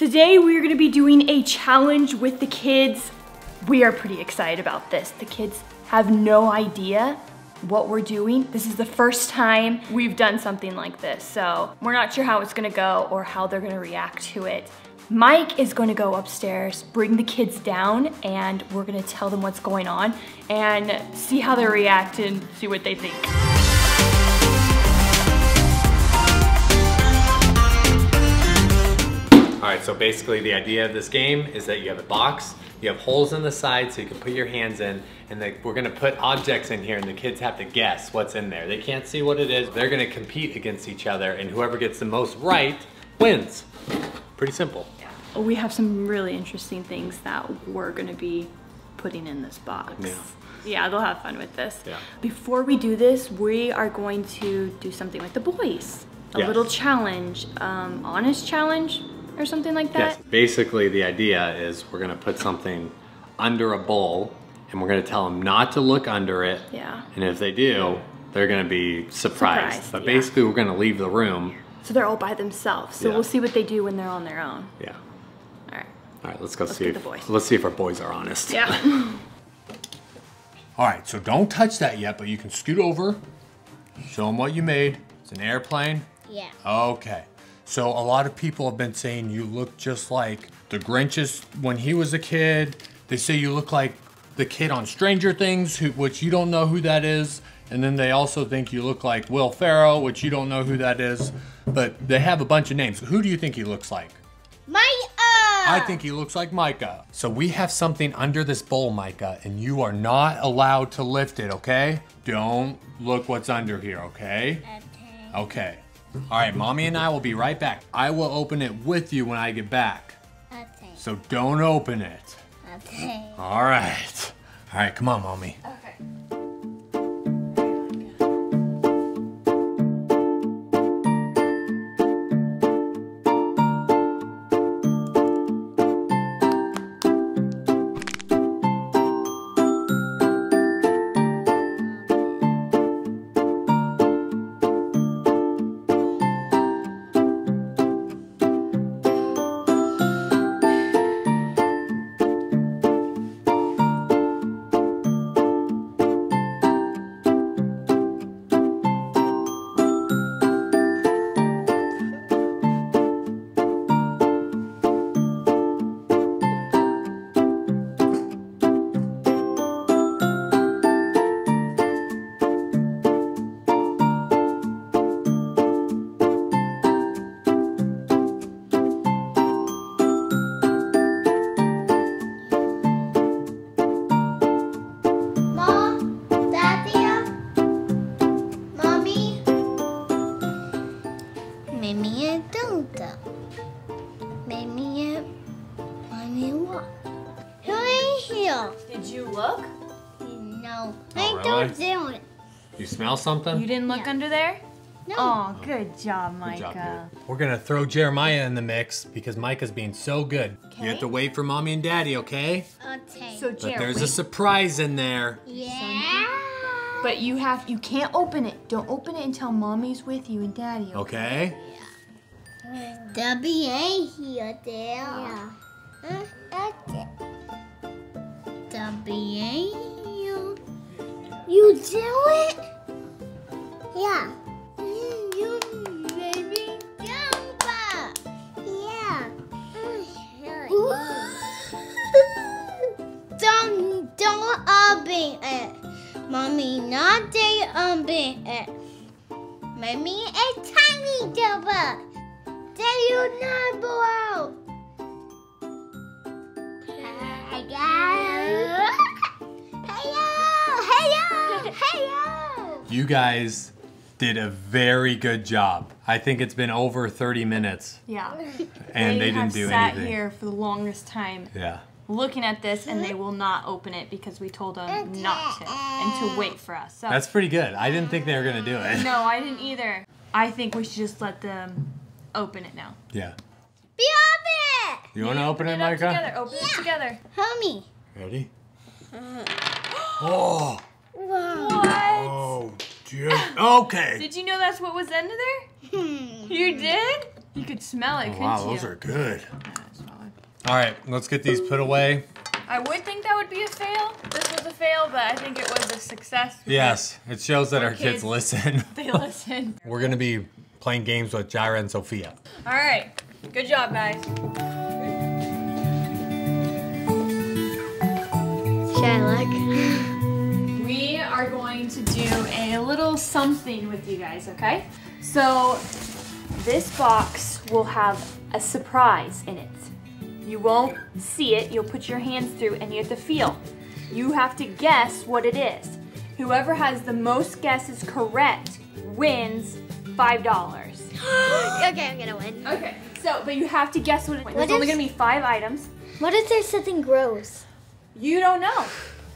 Today we are going to be doing a challenge with the kids. We are pretty excited about this. The kids have no idea what we're doing. This is the first time we've done something like this, so we're not sure how it's going to go or how they're going to react to it. Mike is going to go upstairs, bring the kids down, and we're going to tell them what's going on and see how they react and see what they think. All right, so basically the idea of this game is that you have a box, you have holes in the side so you can put your hands in, and we're gonna put objects in here and the kids have to guess what's in there. They can't see what it is. They're gonna compete against each other and whoever gets the most right wins. Pretty simple. Yeah. We have some really interesting things that we're gonna be putting in this box. Yeah, they'll have fun with this. Yeah. Before we do this, we are going to do something with the boys. A little challenge, honest challenge, or something like that? Yes, basically the idea is we're gonna put something under a bowl and we're gonna tell them not to look under it. Yeah. And if they do, they're gonna be surprised. But basically we're gonna leave the room. So they're all by themselves. So we'll see what they do when they're on their own. Yeah. All right. All right, let's see if our boys are honest. Yeah. All right, so don't touch that yet, but you can scoot over, show them what you made. It's an airplane. Yeah. Okay. So a lot of people have been saying you look just like the Grinch when he was a kid. They say you look like the kid on Stranger Things, which you don't know who that is. And then they also think you look like Will Ferrell, which you don't know who that is. But they have a bunch of names. Who do you think he looks like? Micah! I think he looks like Micah. So we have something under this bowl, Micah, and you are not allowed to lift it, okay? Don't look what's under here, okay? Okay. Okay. All right, Mommy and I will be right back. I will open it with you when I get back. Okay. So don't open it. Okay. All right. All right, come on, Mommy. Okay. Smell something? You didn't look under there? No. Oh, good job, Micah. Good job, we're gonna throw Jeremiah in the mix because Micah's being so good. Okay. You have to wait for Mommy and Daddy, okay? Okay. So Jeremiah, there's a surprise in there. Yeah. But you can't open it. Don't open it until Mommy's with you and Daddy. Okay. Yeah. Daddy ain't here, there. Yeah. Okay. Daddy ain't here. You do it? Yeah. You baby jumper. Yeah. Don't open it. Mommy, not they open it. Mommy, it's tiny jumper. They you not blow out. I got Hello. You guys did a very good job. I think it's been over 30 minutes. Yeah. And they didn't do anything. They have sat here for the longest time. Yeah. Looking at this, and they will not open it because we told them not to and to wait for us. So. That's pretty good. I didn't think they were gonna do it. No, I didn't either. I think we should just let them open it now. Yeah. Be open it! You wanna open it, Micah? Together. Open it together. Help me. Ready? Oh. Whoa. What? Oh. Okay. Did you know that's what was under there? You did? You could smell it, couldn't you? Wow, those are good. All right, let's get these put away. I would think that would be a fail. This was a fail, but I think it was a success. Yes, it shows that our kids listen. They listen. We're going to be playing games with Jirah and Sophia. All right, good job, guys. We are going to do a little something with you guys, okay? So this box will have a surprise in it. You won't see it, you'll put your hands through and you have to feel. You have to guess what it is. Whoever has the most guesses correct wins $5. Okay, I'm gonna win. Okay, so, but you have to guess what it is. There's only gonna be 5 items. What if there's something gross? You don't know.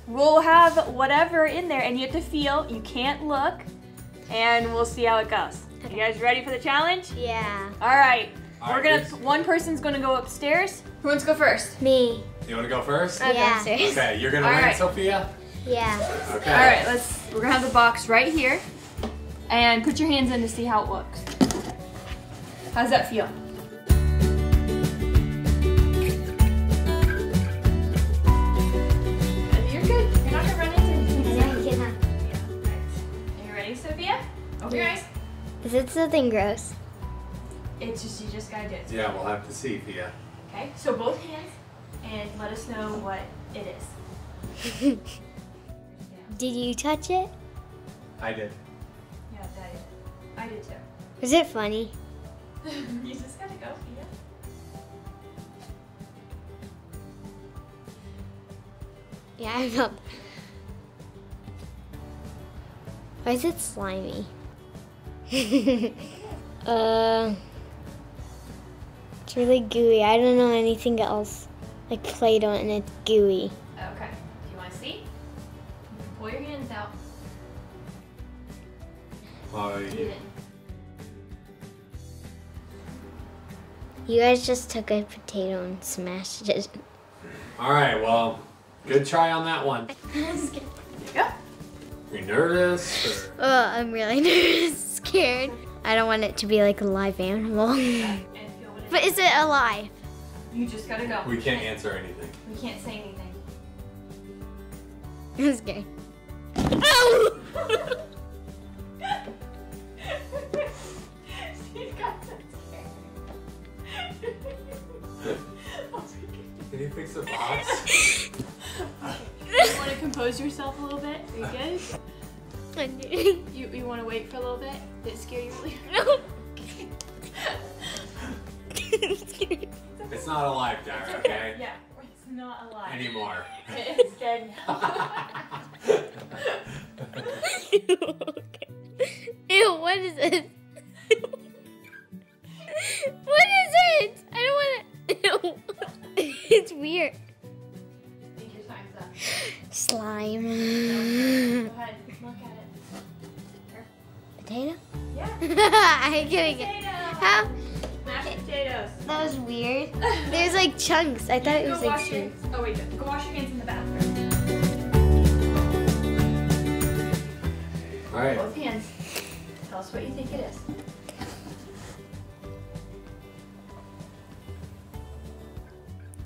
We'll have whatever in there and you have to feel, you can't look, and we'll see how it goes. Okay. You guys ready for the challenge? Yeah. All right. We're gonna, one person's gonna go upstairs. Who wants to go first? Me. You wanna go first? Yeah. Okay, you're gonna win, Sophia? Yeah. Okay. All right, we're gonna have the box right here. And put your hands in to see how it looks. How does that feel? You're good, you're not gonna run into anything. Are you ready, Sophia? Open your eyes. Is it something gross? It's just, you just gotta do it. Yeah, we'll have to see, Pia. Okay, so both hands, and let us know what it is. Did you touch it? I did. Yeah, Dad did. I did too. Is it funny? You just gotta go, Pia. Yeah, I know. Why is it slimy? It's really gooey. I don't know anything else like Play-Doh and it's gooey. Okay. Do you want to see? You can pull your hands out. Oh, yeah. You guys just took a potato and smashed it. All right. Well, good try on that one. Go. Are you nervous? Or? Oh, I'm really nervous. Scared. I don't want it to be like a live animal. But is it alive? You just gotta go. We can't answer anything. We can't say anything. It's okay. Ow! She got so scared. Can you fix the box? You want to compose yourself a little bit? Are you good? You want to wait for a little bit? Did it scare you really? No. It's not alive, Jirah, okay? Yeah, it's not alive. Anymore. It's dead now. Ew, what is it? What is it? I don't want to. It's weird. Take your time's up. Slime. No, go ahead, look at it. Potato? Yeah. I'm getting it. How? Mashed potatoes. That was weird. There's like chunks. I thought it was like chunks. Oh wait, go wash your hands in the bathroom. All right. Both hands. Tell us what you think it is.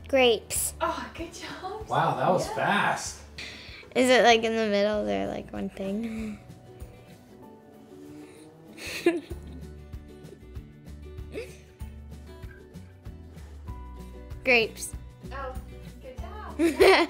Grapes. Oh, good job. Wow, that was fast. Is it like in the middle? There, like one thing. Grapes. Oh, good job. Yeah.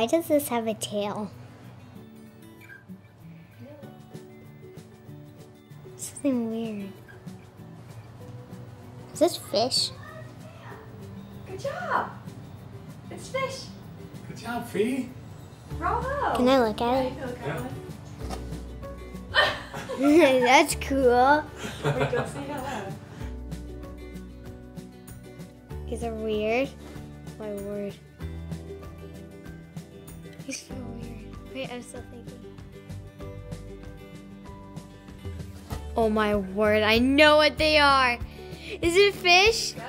Why does this have a tail? Something weird. Is this fish? Good job! It's fish! Good job, Fee! Bravo! Can I look at it? Yeah. That's cool. Wait, don't say it out loud. Is it weird? My word. It's so weird. Wait, I'm still thinking. Oh my word, I know what they are. Is it fish? Yep.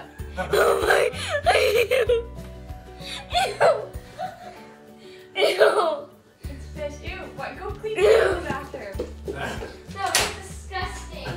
Oh my, ew. Ew. It's fish, ew. Why, go clean it up in the bathroom. That was disgusting.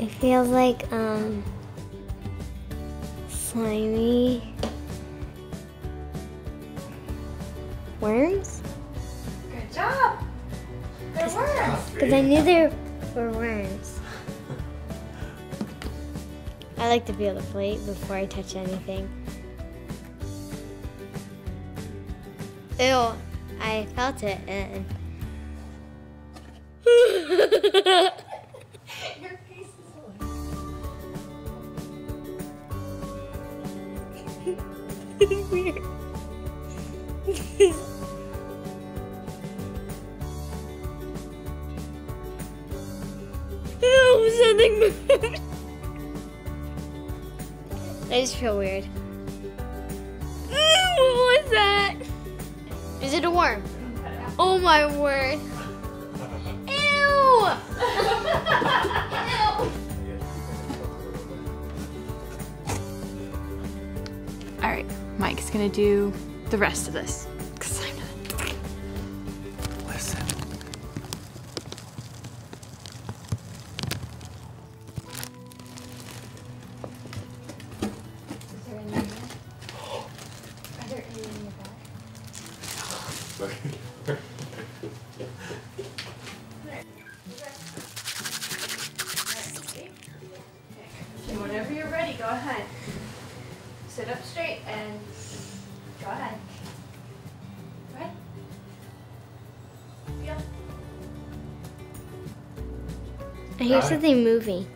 It feels like slimy worms. Good job. They're worms. Because I knew they were worms. I like to feel the plate before I touch anything. Ew! I felt it and. Weird. Oh, something moved. I just feel weird. What was that? Is it a worm? Oh my word. Ew! Ew! All right, Mike's gonna do the rest of this, because I'm not. Listen. Is there any in there? Are there any in the back? And whenever you're ready, go ahead. Sit up straight and go ahead. Go ahead. Yeah. I hear something moving.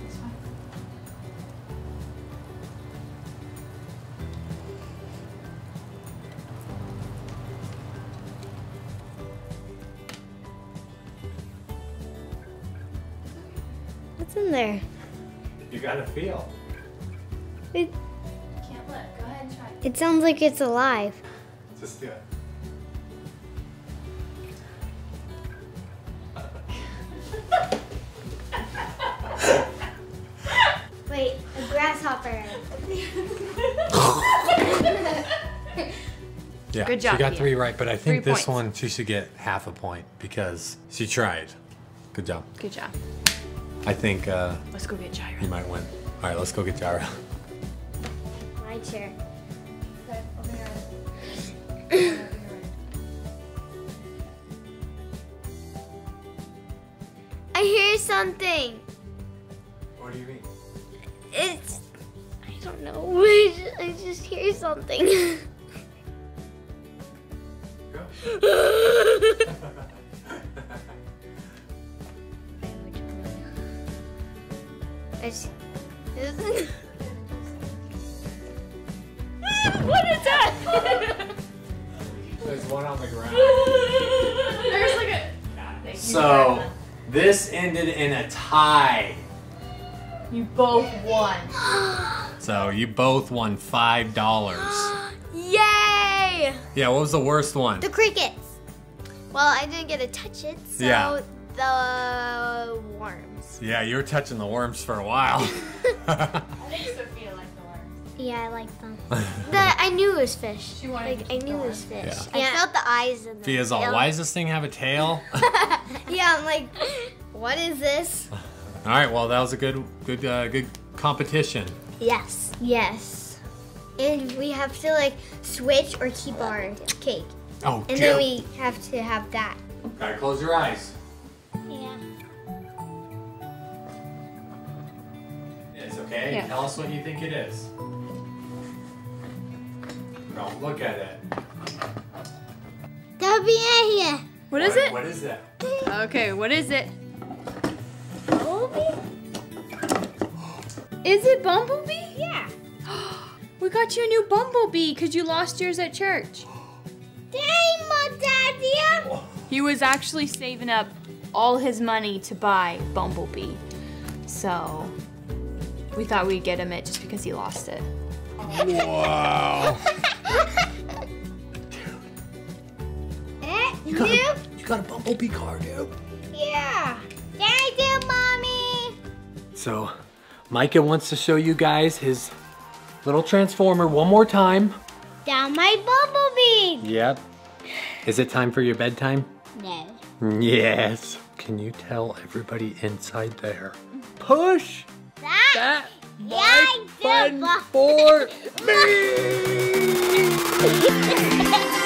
This one. What's in there? You gotta feel. It can't look. Go ahead and try. It sounds like it's alive. Just do it. Wait, a grasshopper. Yeah, good job. She got three right, but I think this one she should get half a point because she tried. Good job. Good job. I think let's go get Jirah. You might win. All right, let's go get Jirah. My chair. Good. Open your eyes. I hear something. What do you mean? It's, I don't know. I just hear something. Go. What is that? There's one on the ground. There's like a. God, so this ended in a tie. You both won. So you both won $5. Yay! Yeah. What was the worst one? The crickets. Well, I didn't get to touch it, so. Yeah. The worms. Yeah, you were touching the worms for a while. I think Sophia liked the worms. Yeah, I liked them. I knew it was fish. She wanted like, I knew it was fish. Yeah. I felt the eyes in there. Sophia's all, why does this thing have a tail? Yeah, I'm like, what is this? All right, well, that was a good competition. Yes. Yes. And we have to like switch or keep our cake. Oh, and then we have to have that. All right, close your eyes. Okay, yeah. Tell us what you think it is. Don't look at it. That'll be in here. What is it? What is that? Okay, what is it? Is it Bumblebee? Yeah. We got you a new Bumblebee because you lost yours at church. Dang, Mom, Daddy. He was actually saving up all his money to buy Bumblebee. So we thought we'd get him it just because he lost it. Wow. You got a Bumblebee car, dude. Yeah. Thank you, Mommy. So Micah wants to show you guys his little transformer one more time. Down my Bumblebee. Yep. Is it time for your bedtime? No. Yes. Can you tell everybody inside there? Push that like button for me.